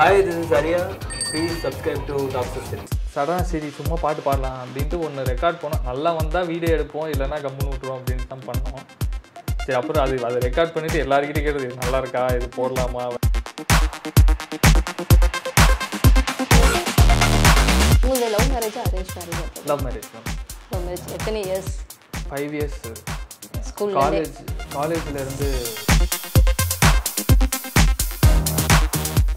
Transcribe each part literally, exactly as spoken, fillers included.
Hi, this is Ariya. Please subscribe to Doctor Siri. Sara Siri, summa paadu paadalam abindu one record pona nalla vanda video edupom illana gamunu utruvom abindu than pannom. Seri appo adu adu record pannittu ellarkittey kedu nalla iruka idu podalama. Unga love marriage arrange marriage. Love marriage. Love marriage how many years? five years. School college college la irundu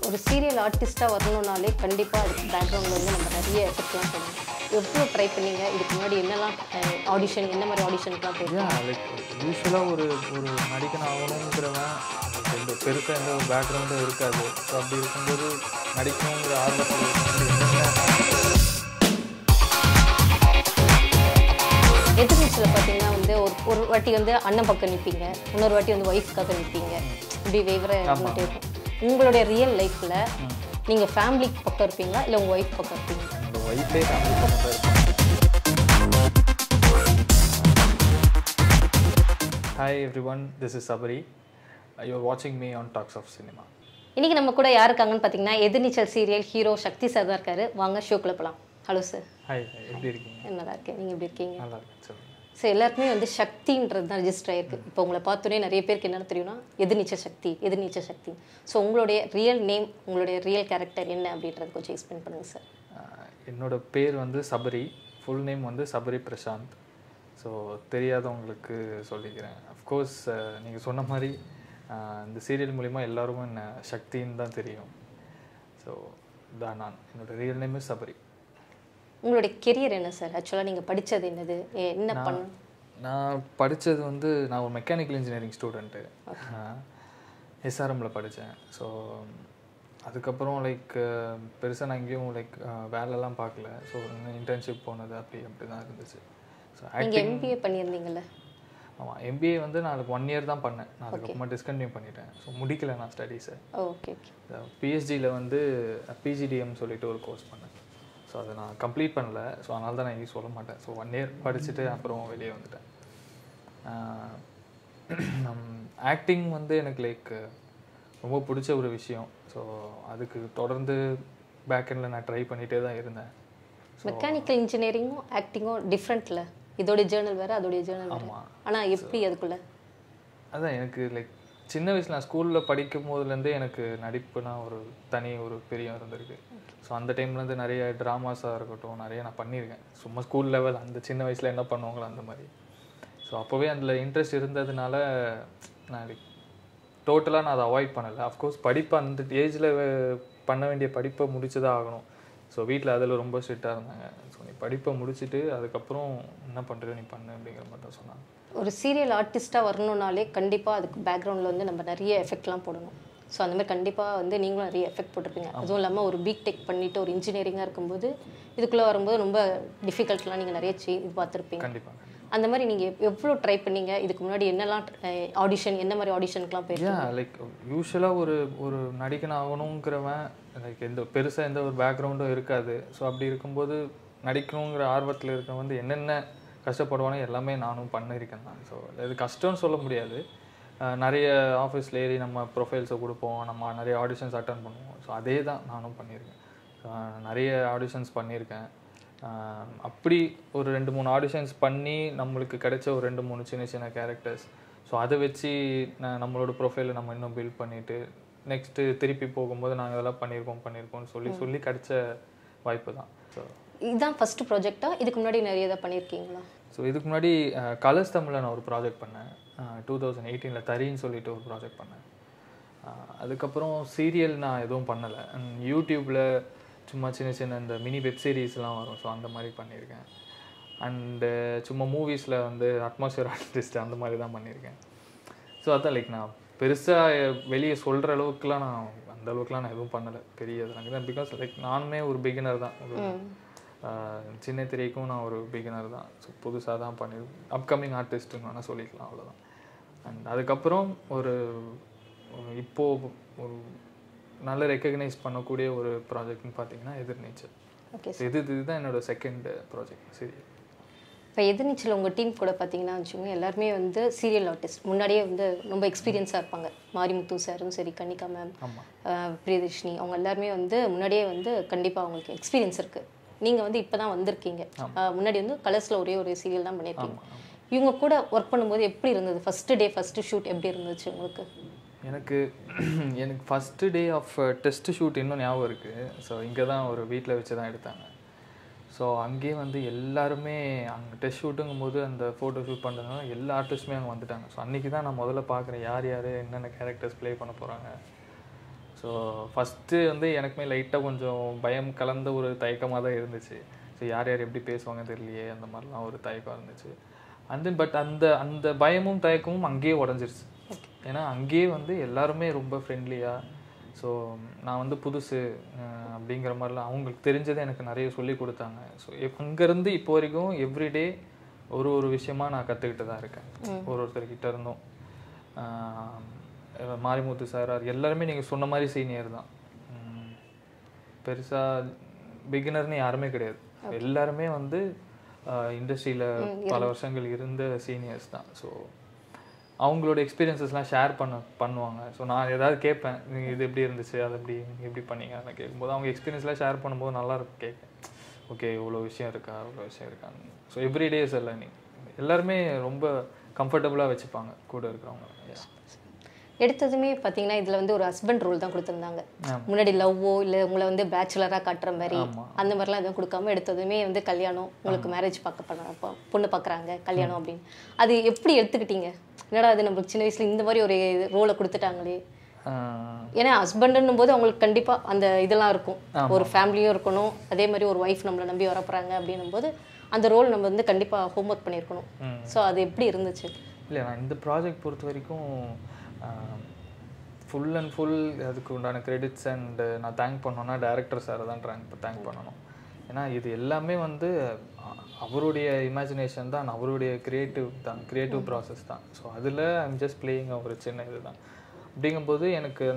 ஒரு serial ஆர்டிஸ்டா வரணும்னாலே கண்டிப்பா அதுக்கு பேக்ரவுண்ட்ல இருந்து நம்ம நிறைய எஃபோர்ட்லாம் பண்ணணும். எவ்வளவு ட்ரை பண்ணீங்க? இதுக்கு முன்னாடி என்னலாம் ஆடிஷன் என்ன மாதிரி ஆடிஷன்லாம் போறீங்க? லைக் யூசுவலா ஒரு ஒரு நடிகன் ஆகணும்ங்கறவன் அந்த பெருசா என்ன ஒரு பேக்ரவுண்டே இருக்காது. அப்படி இருக்கும்போது நடிக்கணும்ங்கற ஆர்வத்துல எதுக்கு சில பாத்தீங்கன்னா வந்து ஒரு ஒரு வாட்டி வந்து அண்ணன் பக்கம் நிப்பீங்க, இன்னொரு வாட்டி வந்து வைஃப்காக நிப்பீங்க. இப்படி வேவரா இருந்துட்டே இருக்கும். உங்களுடைய ரியல் லைஃப்ல நீங்க ஃபேமிலி பக்கம் இருப்பீங்களா இல்ல உங்க வைஃப் பக்கம் இருப்பீங்களா? நம்ம வைஃபே ஃபேமிலி பக்கம் இருப்போம். Hi everyone, this is Sabari. You are watching me on Talks of Cinema. இன்னைக்கு நம்ம கூட யார் இருக்காங்கன்னு பாத்தீங்கன்னா Ethirneechal serial hero Sakthi sir தான் இருக்காரு. வாங்க ஷோக்குள்ள போலாம். Hello sir. ஹாய், எப்படி இருக்கீங்க? நல்லா இருக்கேன். நீங்க எப்படி இருக்கீங்க? நல்லா இருக்கேன் சார். ஸோ எல்லாருக்குமே வந்து சக்தின்றது தான் ரெஜிஸ்டர் ஆகிருக்கு. இப்போ உங்களை பார்த்தோன்னே நிறைய பேருக்கு என்னென்னு தெரியும்னா எதிர்நீச்சல் சக்தி எதிர்நீச்சல் சக்தி. ஸோ உங்களுடைய ரியல் நேம் உங்களுடைய ரியல் கேரக்டர் என்ன அப்படின்றது கொஞ்சம் எக்ஸ்பிளைன் பண்ணுங்கள் சார். என்னோடய பேர் வந்து சபரி, ஃபுல் நேம் வந்து சபரி பிரசாந்த். ஸோ தெரியாதவங்களுக்கு சொல்லிக்கிறேன். அஃப்கோர்ஸ் நீங்கள் சொன்ன மாதிரி இந்த சீரியல் மூலிமா எல்லோருமே என்ன சக்தின்னு தான் தெரியும். ஸோ தான் நான் என்னோடய ரியல் நேம் சபரி. உங்களுடைய கெரியர் என்ன சார்? ஆக்சுவலாக நீங்கள் படித்தது என்னது, என்ன பண்ண? நான் படித்தது வந்து நான் ஒரு மெக்கானிக்கல் இன்ஜினியரிங் ஸ்டூடெண்ட்டு, எஸ்ஆர்எம்மில் படித்தேன். ஸோ அதுக்கப்புறம் லைக் பெருசாக நான் எங்கேயும் லைக் வேலைலாம் பார்க்கல. ஸோ இன்டர்ன்ஷிப் போனது அப்படி அப்படி தான் இருந்துச்சு. ஸோ ஆக்டிங் எம்பிஏ பண்ணியிருந்தீங்களே? ஆமாம், எம்பிஏ வந்து நான் அதுக்கு ஒன் இயர் தான் பண்ணேன். நான் அதுக்கப்புறமா டிஸ்கன்டினியூ பண்ணிட்டேன். ஸோ முடிக்கலை நான் ஸ்டடீஸை. Okay okay. பிஹெச்டியில் வந்து பிஜிடிஎம் சொல்லிட்டு ஒரு கோர்ஸ் பண்ணேன். ஸோ அதை நான் கம்ப்ளீட் பண்ணலை. ஸோ அதனால தான் நான் எங்கேயும் சொல்ல மாட்டேன். ஸோ ஒன் இயர் படிச்சுட்டு அப்புறம் வெளியே வந்துட்டேன். ஆக்டிங் வந்து எனக்கு லைக் ரொம்ப பிடிச்ச ஒரு விஷயம். ஸோ அதுக்கு தொடர்ந்து பேக்கெண்டில் நான் ட்ரை பண்ணிகிட்டே தான் இருந்தேன். மெக்கானிக்கல் இன்ஜினியரிங்கும் ஆக்டிங்கும் டிஃப்ரெண்ட்டில், இதோடைய ஜேர்னல் வேறு அதோடைய ஜேர்னல் வேறு. ஆனால் எப்படி அதுக்குள்ளே? அதான் எனக்கு லைக் சின்ன வயசில் நான் ஸ்கூலில் படிக்கும் போதுலேருந்தே எனக்கு நடிப்புனா ஒரு தனி ஒரு பிரியம் இருந்திருக்கு. ஸோ அந்த டைம்லேருந்து நிறைய ட்ராமாஸாக இருக்கட்டும் நிறைய நான் பண்ணியிருக்கேன். சும்மா ஸ்கூல் லெவல் அந்த சின்ன வயசில் என்ன பண்ணுவாங்களோ அந்த மாதிரி. ஸோ அப்போவே அதில் இன்ட்ரெஸ்ட் இருந்ததுனால நான் டோட்டலாக நான் அதை அவாய்ட் பண்ணலை. அஃப்கோர்ஸ் படிப்பை அந்த ஏஜில் பண்ண வேண்டிய படிப்பை முடிச்சு தான் ஆகணும். ஸோ வீட்டில் அதில் ரொம்ப ஸ்ட்ரிக்டாக இருந்தாங்க. ஸோ நீ படிப்பை முடிச்சுட்டு அதுக்கப்புறம் என்ன பண்ணுறது நீ பண்ணு அப்படிங்கிற மாதிரி தான் சொன்னாங்க. ஒரு சீரியல் ஆர்டிஸ்ட்டாக வரணும்னாலே கண்டிப்பாக அதுக்கு பேக்ரவுண்டில் வந்து நம்ம நிறைய எஃபெக்ட்லாம் போடணும். ஸோ அந்த மாதிரி கண்டிப்பாக வந்து நீங்களும் நிறைய எஃபெக்ட் போட்டிருப்பீங்க. அதுவும் இல்லாமல் ஒரு பிடெக் பண்ணிவிட்டு ஒரு இன்ஜினியரிங்காக இருக்கும்போது இதுக்குள்ளே வரும்போது ரொம்ப டிஃபிகல்ட்லாம் நீங்கள் நிறைய இது பார்த்துருப்பீங்க. கண்டிப்பாக அந்த மாதிரி நீங்கள் எவ்வளோ ட்ரை பண்ணீங்க? இதுக்கு முன்னாடி என்னெல்லாம் ஆடிஷன் என்ன மாதிரி ஆடிஷனுக்குலாம் போயிருக்கீங்க? லைக் யூஸ்வலாக ஒரு ஒரு நடிகன் ஆகணுங்கிறவன் லைக் எந்த பெருசாக எந்த ஒரு பேக்ரவுண்டும் இருக்காது. ஸோ அப்படி இருக்கும்போது நடிக்கணுங்கிற ஆர்வத்தில் இருக்கவன் வந்து என்னென்ன கஷ்டப்படுவானோ எல்லாமே நானும் பண்ணியிருக்கேன் தான். ஸோ இது கஷ்டம்னு சொல்ல முடியாது. நிறைய ஆஃபீஸில் ஏறி நம்ம ப்ரொஃபைல்ஸை கொடுப்போம், நம்ம நிறைய ஆடிஷன்ஸ் அட்டன் பண்ணுவோம். ஸோ அதே தான் நானும் பண்ணியிருக்கேன். நிறைய ஆடிஷன்ஸ் பண்ணியிருக்கேன். அப்படி ஒரு ரெண்டு மூணு ஆடிஷன்ஸ் பண்ணி நம்மளுக்கு கிடைச்ச ஒரு ரெண்டு மூணு சின்ன சின்ன கேரக்டர்ஸ். ஸோ அதை வச்சு நான் நம்மளோட ப்ரொஃபைலை நம்ம இன்னும் பில்ட் பண்ணிவிட்டு நெக்ஸ்ட்டு திருப்பி போகும்போது நாங்கள் இதெல்லாம் பண்ணியிருக்கோம் பண்ணியிருக்கோம்னு சொல்லி சொல்லி கிடைச்ச வாய்ப்பு தான். ஸோ இதுதான் ஃபஸ்ட்டு ப்ராஜெக்டாக? இதுக்கு முன்னாடி நிறைய இதாக பண்ணியிருக்கீங்களா? ஸோ இதுக்கு முன்னாடி கலர்ஸ் தமிழில் நான் ஒரு ப்ராஜெக்ட் பண்ணேன். டூ தௌசண்ட் எயிட்டீனில் தரீன்னு சொல்லிட்டு ஒரு ப்ராஜெக்ட் பண்ணேன். அதுக்கப்புறம் சீரியல் நான் எதுவும் பண்ணலை. யூடியூப்பில் சும்மா சின்ன சின்ன இந்த மினி வெப் சீரீஸ்லாம் வரும். ஸோ அந்த மாதிரி பண்ணியிருக்கேன். அண்டு சும்மா மூவிஸில் வந்து அட்மாஸ்பியர் ஆர்டிஸ்ட் அந்த மாதிரி தான் பண்ணியிருக்கேன். ஸோ அதான் லைக் நான் பெருசாக வெளியே சொல்கிற அளவுக்குலாம் நான் அந்த அளவுக்குலாம் நான் எதுவும் பண்ணலை பெரிய இதெல்லாம். பிகாஸ் லைக் நானுமே ஒரு பிகினர் தான். ஒரு சின்ன திரைக்கும் நான் ஒரு பிகினர் தான். ஸோ புதுசாக தான் பண்ணி அப்கமிங் ஆர்டிஸ்ட்டுன்னு வேணால் சொல்லிக்கலாம், அவ்வளோதான். அண்ட் அதுக்கப்புறம் ஒரு இப்போது ஒரு நல்ல ரெக்கக்னைஸ் பண்ணக்கூடிய ஒரு ப்ராஜெக்ட்னு பார்த்தீங்கன்னா எதிர்நீச்சல். ஓகே, இது இதுதான் என்னோடய செகண்ட் ப்ராஜெக்ட் சீரியல். இப்போ எதிர்நீச்சல் உங்கள் டீம் கூட பார்த்தீங்கன்னா வச்சுக்கோங்க எல்லாருமே வந்து சீரியல் ஆர்டிஸ்ட் முன்னாடியே வந்து ரொம்ப எக்ஸ்பீரியன்ஸாக இருப்பாங்க. மாரிமுத்து சாரும் சரி, கன்னிகா மேம், பிரியதர்ஷினி, அவங்க எல்லாருமே வந்து முன்னாடியே வந்து கண்டிப்பாக அவங்களுக்கு எக்ஸ்பீரியன்ஸ் இருக்குது. நீங்கள் வந்து இப்போ தான் வந்திருக்கீங்க. முன்னாடி வந்து கலர்ஸில் ஒரே ஒரு சீரியல் தான் பண்ணியிருக்கீங்க. இவங்க கூட ஒர்க் பண்ணும்போது எப்படி இருந்தது? ஃபஸ்ட்டு டே ஃபஸ்ட்டு ஷூட் எப்படி இருந்துச்சு உங்களுக்கு? எனக்கு எனக்கு first day of test shoot இன்னும் ஞாபகம் இருக்குது. ஸோ இங்கே தான் ஒரு வீட்டில் வச்சு தான் எடுத்தாங்க. ஸோ அங்கேயே வந்து எல்லாருமே அங்கே டெஸ்ட் ஷூட்டுங்கும் போது அந்த ஃபோட்டோ ஷூட் பண்ணுறதுனால எல்லா ஆர்டிஸ்ட்டுமே அங்கே வந்துட்டாங்க. ஸோ அன்றைக்கி தான் நான் முதல்ல பார்க்குறேன் யார் யார் என்னென்ன கேரக்டர்ஸ் ப்ளே பண்ண போகிறாங்க. ஸோ ஃபஸ்ட்டு வந்து எனக்குமே லைட்டாக கொஞ்சம் பயம் கலந்த ஒரு தயக்கமாக தான் இருந்துச்சு. ஸோ யார் யார் எப்படி பேசுவாங்க தெரியலையே, அந்த மாதிரிலாம் ஒரு தயக்கம் இருந்துச்சு. அண்ட் தென் பட் அந்த அந்த பயமும் தயக்கமும் அங்கேயே உடஞ்சிருச்சு. ஏன்னா அங்கேயே வந்து எல்லாருமே ரொம்ப ஃப்ரெண்ட்லியாக, ஸோ நான் வந்து புதுசு அப்படிங்கிற மாதிரிலாம் அவங்களுக்கு தெரிஞ்சதை எனக்கு நிறைய சொல்லி கொடுத்தாங்க. ஸோ அங்கேருந்து இப்போ வரைக்கும் எவ்ரிடே ஒரு ஒரு விஷயமாக நான் கற்றுக்கிட்டு தான் இருக்கேன். ஒரு ஒருத்தர்கிட்ட இருந்தும் மாரிமுத்து சார் அது எல்லாருமே நீங்கள் சொன்ன மாதிரி சீனியர் தான். பெருசாக பிகினர்னு யாருமே கிடையாது. எல்லாருமே வந்து இண்டஸ்ட்ரியில் பல வருஷங்கள் இருந்த சீனியர்ஸ் தான். ஸோ அவங்களோட எக்ஸ்பீரியன்ஸஸ்லாம் ஷேர் பண்ண பண்ணுவாங்க ஸோ நான் ஏதாவது கேட்பேன், நீங்கள் இது எப்படி இருந்துச்சு, அது எப்படி நீங்கள் எப்படி பண்ணீங்க, அதை கேட்கும்போது அவங்க எக்ஸ்பீரியன்ஸ்லாம் ஷேர் பண்ணும்போது நல்லாயிருக்கும் கேட்பேன். ஓகே, இவ்வளோ விஷயம் இருக்கா, இவ்வளோ விஷயம் இருக்கான்னு. So everyday is learning. எல்லாருமே ரொம்ப கம்ஃபர்டபுளாக வச்சுப்பாங்க கூட இருக்கிறவங்க. எடுத்ததுமே பார்த்தீங்கன்னா இதில் வந்து ஒரு ஹஸ்பண்ட் ரோல் தான் கொடுத்துருந்தாங்க. முன்னாடி லவ்வோ இல்லை உங்களை வந்து பேச்சுலராக காட்டுற மாதிரி அந்த மாதிரிலாம் எதுவும் கொடுக்காம எடுத்ததுமே வந்து கல்யாணம், உங்களுக்கு மேரேஜ் பார்க்க பண்ண பொண்ணு பார்க்குறாங்க கல்யாணம் அப்படின்னு அது எப்படி எடுத்துக்கிட்டீங்க? என்னடா அது நம்மளுக்கு சின்ன வயசில் இந்த மாதிரி ஒரு ரோலை கொடுத்துட்டாங்களே. ஏன்னா ஹஸ்பண்டுன்னும் போது அவங்களுக்கு கண்டிப்பாக அந்த இதெல்லாம் இருக்கும், ஒரு ஃபேமிலியும் இருக்கணும், அதே மாதிரி ஒரு ஒய்ஃப் நம்மளை நம்பி வரப்போகிறாங்க அப்படின்னும் போது அந்த ரோல் நம்ம வந்து கண்டிப்பாக ஹோம்ஒர்க் பண்ணியிருக்கணும். ஸோ அது எப்படி இருந்துச்சு? இல்லை, நான் இந்த ப்ராஜெக்ட் பொறுத்த வரைக்கும் ஃபுல் அண்ட் ஃபுல் அதுக்கு உண்டான கிரெடிட்ஸ் அண்டு நான் தேங்க் பண்ணோன்னா டேரக்டர் சாரை தான் ட்ராங்க் தேங்க் பண்ணணும். ஏன்னா இது எல்லாமே வந்து அவருடைய இமேஜினேஷன் தான், அவருடைய க்ரியேட்டிவ் தான், க்ரியேட்டிவ் ப்ராசஸ் தான். ஸோ அதில் ஐம் ஜஸ்ட் பிளேயிங் ஒரு சின்ன இது தான். அப்படிங்கும்போது எனக்கு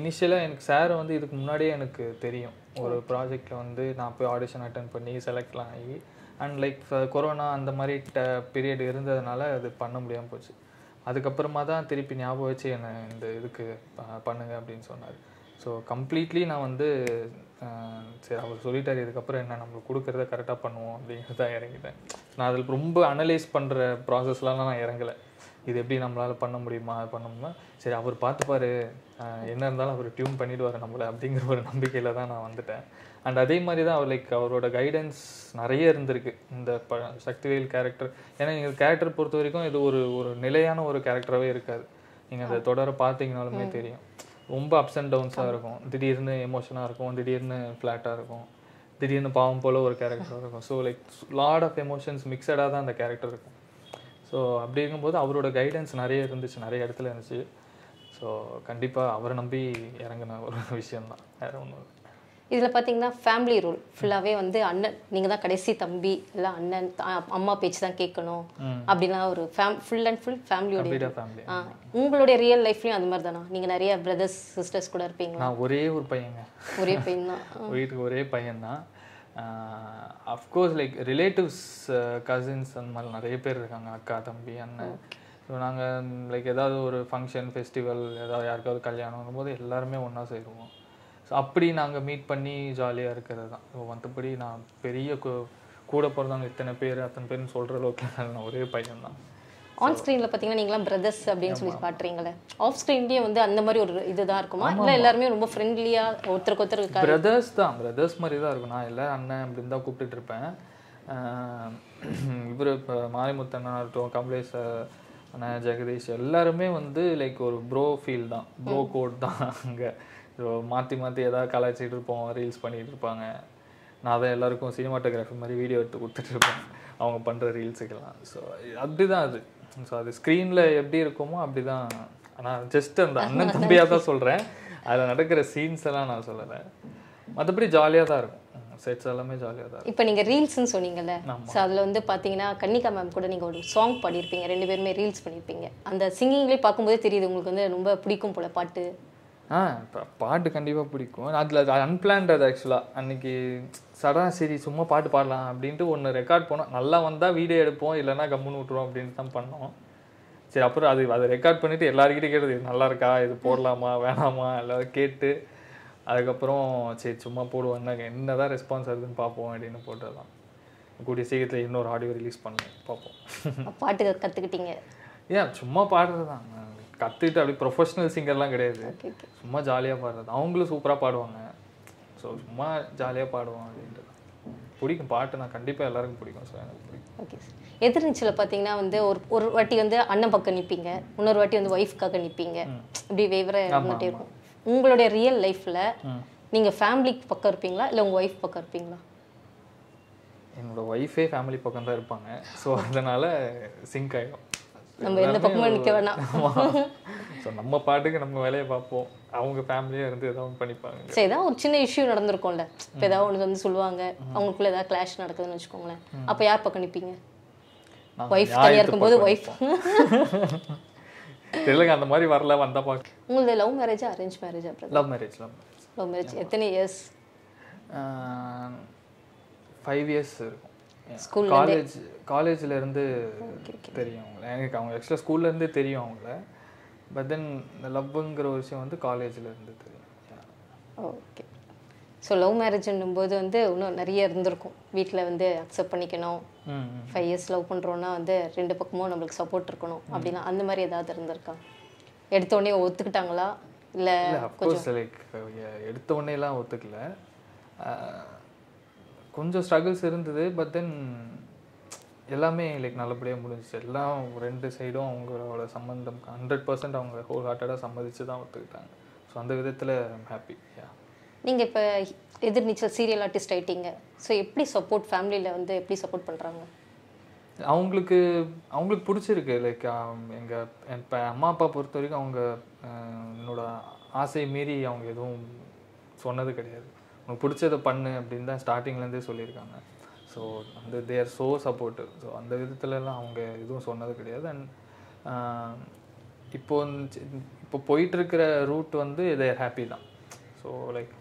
இனிஷியலாக எனக்கு சார் வந்து இதுக்கு முன்னாடியே எனக்கு தெரியும். ஒரு ப்ராஜெக்டில் வந்து நான் போய் ஆடிஷன் அட்டன் பண்ணி செலக்ட்லாம் ஆகி அண்ட் லைக் கொரோனா அந்த மாதிரி ட பீரியட் இருந்ததுனால அது பண்ண முடியாமல் போச்சு. அதுக்கப்புறமா தான் திருப்பி ஞாபகம் வச்சு என்னை இந்த இதுக்கு பண்ணுங்க அப்படின்னு சொன்னார். ஸோ கம்ப்ளீட்லி நான் வந்து சரி அவர் சொல்லிட்டார், இதுக்கப்புறம் என்ன நம்மளுக்கு கொடுக்குறத கரெக்டாக பண்ணுவோம் அப்படிங்கிறத இறங்கிட்டேன். நான் அதில் ரொம்ப அனலைஸ் பண்ணுற ப்ராசஸ்லாம் நான் இறங்கலை. இது எப்படி நம்மளால் பண்ண முடியுமா பண்ணோம்னா சரி அவர் பார்த்துப்பார், என்ன இருந்தாலும் அவர் டியூன் பண்ணிவிடுவார் நம்மளை அப்படிங்கிற ஒரு நம்பிக்கையில் தான் நான் வந்துட்டேன். அண்ட் அதே மாதிரி தான் அவர் லைக் அவரோட கைடன்ஸ் நிறைய இருந்திருக்கு இந்த ப சக்திவேல் கேரக்டர். ஏன்னா எங்கள் கேரக்டர் பொறுத்த வரைக்கும் இது ஒரு ஒரு நிலையான ஒரு கேரக்டராகவே இருக்காது. நீங்கள் அதை தொடர பார்த்தீங்கனாலுமே தெரியும், ரொம்ப அப்ஸ் அண்ட் டவுன்ஸாக இருக்கும், திடீர்னு எமோஷனாக இருக்கும், திடீர்னு ஃப்ளாட்டாக இருக்கும், திடீர்னு பாவம் போல் ஒரு கேரக்டராக இருக்கும். So like lot of emotions மிக்சடாக தான் அந்த கேரக்டர் இருக்கும். ஸோ அப்படி இருக்கும்போது அவரோட கைடன்ஸ் நிறைய இருந்துச்சு, நிறைய இடத்துல இருந்துச்சு. ஸோ கண்டிப்பாக அவரை நம்பி இறங்கின ஒரு விஷயம்தான், வேறு ஒன்றும் இல்லை. இதில் பார்த்தீங்கன்னா ஃபேமிலி ரோல் ஃபுல்லாகவே வந்து அண்ணன், நீங்கள் தான் கடைசி தம்பி, இல்லை அண்ணன் அம்மா பேச்சு தான் கேட்கணும் அப்படின்னா ஒரு ஃபேம் ஃபுல் அண்ட் ஃபுல் ஃபேமிலியோட. ஆ, உங்களுடைய ரியல் லைஃப்லேயும் அது மாதிரி தானா? நீங்கள் நிறைய பிரதர்ஸ் சிஸ்டர்ஸ் கூட இருப்பீங்க. நான் ஒரே ஒரு பையங்க, ஒரே பையன் தான், வீட்டுக்கு ஒரே பையன் தான். அஃப்கோர்ஸ் லைக் ரிலேட்டிவ்ஸ், கசின்ஸ் அந்த மாதிரி நிறைய பேர் இருக்காங்க, அக்கா தம்பி அண்ணன். ஸோ நாங்கள் லைக் ஏதாவது ஒரு ஃபங்க்ஷன் ஃபெஸ்டிவல் ஏதாவது யாருக்காவது கல்யாணம் போது எல்லாருமே ஒன்றா சேருவோம். ஸோ அப்படி நாங்கள் மீட் பண்ணி ஜாலியாக இருக்கிறது தான். ஸோ மற்றபடி நான் பெரிய கூட பிறந்தவங்க இத்தனை பேர் அத்தனை பேர்னு சொல்கிற அளவுக்கு நான் ஒரே பையன் தான். ஆன் ஸ்க்ரீனில் பார்த்தீங்கன்னா நீங்களாம் பிரதர்ஸ் அப்படின்னு சொல்லி காட்டுறீங்களே, ஆஃப் ஸ்க்ரீன்லேயே வந்து அந்த மாதிரி ஒரு இதுதான் இருக்குமா, இல்லை எல்லாருமே ரொம்ப ஃப்ரெண்ட்லியாக ஒருத்தருக்கு ஒருத்தருக்கு பிரதர்ஸ் தான், பிரதர்ஸ் மாதிரி தான் இருக்கும். நான் எல்லோரும் அண்ணன் அப்படின்னு தான் கூப்பிட்டுட்டு இருப்பேன். இவர் இப்போ மாரிமுத்தன்னா இருக்கட்டும், கமலேஷ் அண்ணன், ஜெகதீஷ் எல்லாருமே வந்து லைக் ஒரு ப்ரோ ஃபீல் தான், ப்ரோ கோட் தான். அங்கே ஸோ மாற்றி மாற்றி எதாவது கலாய்ச்சிட்டு இருப்போம், ரீல்ஸ் பண்ணிகிட்டு இருப்பாங்க. நான் தான் எல்லாருக்கும் சினிமாட்டோகிராஃபி மாதிரி வீடியோ எடுத்து கொடுத்துட்ருப்பேன் அவங்க பண்ணுற ரீல்ஸுக்கெல்லாம். ஸோ அப்படி தான் அது. ஸோ அது ஸ்க்ரீனில் எப்படி இருக்குமோ அப்படி தான். ஆனால் ஜஸ்ட் அந்த அண்ணன் தம்பியாக தான் சொல்கிறேன், அதில் நடக்கிற சீன்ஸ் எல்லாம் நான் சொல்லலை. மற்றபடி ஜாலியாக தான் இருக்கும், செட்ஸ் எல்லாமே ஜாலியாக தான் இருக்கும். இப்போ நீங்கள் ரீல்ஸ்ன்னு சொன்னீங்கல்ல, ஸோ அதில் வந்து பார்த்தீங்கன்னா கன்னிகா மேம் கூட நீங்கள் ஒரு சாங் பாடியிருப்பீங்க, ரெண்டு பேருமே ரீல்ஸ் பண்ணியிருப்பீங்க. அந்த சிங்கிங்லேயே பார்க்கும்போதே தெரியுது உங்களுக்கு வந்து ரொம்ப பிடிக்கும் போல் பாட்டு. Ah, part kandipa pidikum. Adla unplanned ad actually. Anniki sadana seri summa paat paadalam abindru one record ponnom. Nalla vanda video edupom illana gammunu utrom abindru than pannom. சரி அப்புறம் அது அதை ரெக்கார்ட் பண்ணிட்டு எல்லார்கிட்ட கேட்டது நல்லா இருக்கா இது போடலாமா வேணாமா எல்லாம் கேட்டு அதுக்கப்புறம் சரி சும்மா போடுவாங்க என்னதான் ரெஸ்பான்ஸ் வருதுன்னு பார்ப்போம் அப்படின்னு போட்டதான் கூடிய சீக்கிரத்தில் இன்னொரு ஆடியோ ரிலீஸ் பண்ணேன் பார்ப்போம் பாட்டு கற்றுக்கிட்டீங்க ஏன் சும்மா பாடுறது தான் கற்றுக்கிட்டு அப்படி ப்ரொஃபஷ்னல் சிங்கர்லாம் கிடையாது சும்மா ஜாலியாக பாடுறது அவங்களும் சூப்பராக பாடுவாங்க ஸோ சும்மா ஜாலியாக பாடுவோம் அப்படின்றது பிடிக்கும் பாட்டு நான் கண்டிப்பாக எல்லாருக்கும் பிடிக்கும் ஸோ எனக்கு பிடிக்கும் ஓகே சார் எதிர்நீச்சல பார்த்தீங்கன்னா வந்து ஒரு ஒரு வாட்டி வந்து அண்ணன் பக்கம் நிற்பீங்க இன்னொரு வாட்டி வந்து ஒய்ஃப்காக நிற்பீங்க இப்படி வேவராக இருந்துகிட்டே இருக்கும் உங்களுடைய ரியல் லைஃப்பில் நீங்கள் ஃபேமிலிக்கு பக்கம் இருப்பீங்களா இல்லை உங்கள் ஒய்ஃப் பக்கம் இருப்பீங்களா என்னோட ஒய்ஃபே ஃபேமிலி பக்கம் தான் இருப்பாங்க ஸோ அதனால் சிங்க் ஆகிடும் நம்ம எந்த பக்கமும் நிற்க வேணாம் ஸோ நம்ம பாட்டுக்கு நம்ம வேலையை பார்ப்போம் அவங்க ஃபேமிலியாக இருந்து ஏதாவது பண்ணிப்பாங்க சரி ஏதாவது ஒரு சின்ன இஷ்யூ நடந்திருக்கும்ல இப்போ ஏதாவது ஒன்று வந்து சொல்லுவாங்க அவங்களுக்குள்ளே ஏதாவது கிளாஷ் நடக்குதுன்னு வச்சுக்கோங்களேன் அப்போ யார் பக்கம் நிற்பீங்க ஒய்ஃப் தனியாக இருக்கும்போது ஒய்ஃப் தெரியலங்க அந்த மாதிரி வரல வந்தால் பார்க்க உங்களது லவ் மேரேஜா அரேஞ்ச் மேரேஜா love marriage love marriage love marriage எத்தனை இயர்ஸ் ஃபைவ் இயர்ஸ் இருக்கும் ஸ்கூல் காலேஜ் காலேஜ்லேருந்து தெரியும் அவங்கள எனக்கு அவங்க ஆக்சுவலாக ஸ்கூல்லேருந்து தெரியும் அவங்கள பட் தென் இந்த லவ்ங்கிற ஒரு விஷயம் வந்து காலேஜ்லேருந்து தெரியும் ஓகே ஸோ லவ் மேரேஜ்ன்னும் போது வந்து இன்னும் நிறைய இருந்திருக்கும் வீட்டில் வந்து அக்செப்ட் பண்ணிக்கணும் ஃபைவ் இயர்ஸ் லவ் பண்ணுறோன்னா வந்து ரெண்டு பக்கமும் நம்மளுக்கு சப்போர்ட் இருக்கணும் அப்படின்னா அந்த மாதிரி ஏதாவது இருந்திருக்கா எடுத்தோடனே ஒத்துக்கிட்டாங்களா இல்லை கொஞ்சம் லைக் எடுத்தோடனேலாம் ஒத்துக்கல கொஞ்சம் ஸ்ட்ரகிள்ஸ் இருந்தது பட் தென் எல்லாமே லைக் நல்லபடியாக முடிஞ்சிச்சு எல்லாம் ரெண்டு சைடும் அவங்களோட சம்மந்தம் ஹண்ட்ரட் பர்சன்ட் அவங்க ஹோல் ஹார்ட்டடாக சம்மதிச்சு தான் ஒத்துக்கிட்டாங்க ஸோ அந்த விதத்தில் ஹாப்பி நீங்கள் இப்போ எதிர்நீச்சல் சீரியல் ஆர்டிஸ்ட் ஆகிட்டீங்க ஸோ எப்படி சப்போர்ட் ஃபேமிலியில் வந்து எப்படி சப்போர்ட் பண்ணுறாங்க அவங்களுக்கு அவங்களுக்கு பிடிச்சிருக்கு லைக் எங்கள் இப்போ அம்மா அப்பா பொறுத்த வரைக்கும் அவங்க என்னோட ஆசையை மீறி அவங்க எதுவும் சொன்னது கிடையாது உனக்கு பிடிச்சதை பண்ணு அப்படின்னு தான் ஸ்டார்டிங்லேருந்தே சொல்லியிருக்காங்க ஸோ அந்த they are so supportive so அந்த விதத்துலலாம் அவங்க எதுவும் சொன்னது கிடையாது அண்ட் இப்போது இப்போ போயிட்டுருக்கிற ரூட் வந்து தே ஆர் ஹாப்பி தான் ஸோ லைக்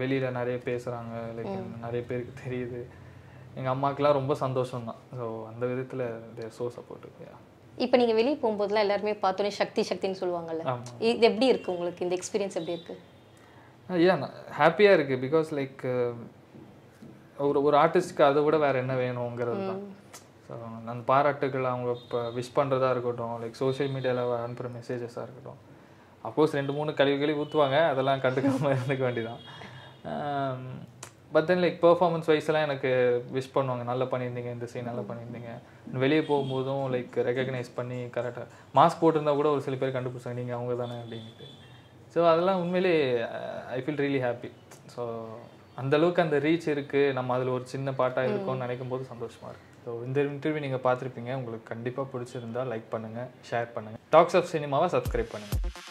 வெளியில் நிறைய பேசுகிறாங்க லைக் நிறைய பேருக்கு தெரியுது எங்கள் அம்மாக்கெலாம் ரொம்ப சந்தோஷம்தான் ஸோ அந்த விதத்தில் தேர் ஸோ சப்போர்ட்டு இப்போ நீங்கள் வெளியே போகும்போதுலாம் எல்லாருமே பார்த்தோன்னே சக்தி சக்தின்னு சொல்லுவாங்கல்ல இது எப்படி இருக்குது உங்களுக்கு இந்த எக்ஸ்பீரியன்ஸ் எப்படி இருக்குது ஏன் ஹாப்பியாக இருக்குது பிகாஸ் லைக் ஒரு ஒரு ஆர்டிஸ்ட்க்கு அதை விட வேறு என்ன வேணுங்கிறது தான் ஸோ அந்த பாராட்டுக்கள் அவங்க இப்போ விஷ் பண்ணுறதா இருக்கட்டும் லைக் சோஷியல் மீடியாவில் அனுப்புகிற மெசேஜஸாக இருக்கட்டும் அஃப்கோர்ஸ் ரெண்டு மூணு கழிவு கழிவு ஊற்றுவாங்க அதெல்லாம் கண்டுக்காமல் இருந்துக்க வேண்டியதான் பட் தென் லைக் பெர்ஃபார்மன்ஸ் வைஸ்லாம் எனக்கு விஷ் பண்ணுவாங்க நல்லா பண்ணியிருந்தீங்க இந்த சீன் நல்லா பண்ணியிருந்தீங்க வெளியே போகும்போதும் லைக் ரெக்கக்னைஸ் பண்ணி கரெக்டாக மாஸ்க் போட்டிருந்தா கூட ஒரு சில பேர் கண்டுபிடிச்சாங்க நீங்கள் அவங்க தானே அப்படின்ட்டு ஸோ அதெல்லாம் உண்மையிலே I feel really happy so அந்தளவுக்கு அந்த ரீச் இருக்குது நம்ம அதில் ஒரு சின்ன பாட்டாக இருக்கோம்னு நினைக்கும் போது சந்தோஷமாக இருக்குது ஸோ இந்த இன்டர்வியூ நீங்கள் பார்த்துருப்பீங்க உங்களுக்கு கண்டிப்பாக பிடிச்சிருந்தால் லைக் பண்ணுங்கள் ஷேர் பண்ணுங்கள் டாக்ஸ் ஆஃப் சினிமாவை சப்ஸ்கிரைப் பண்ணுங்கள்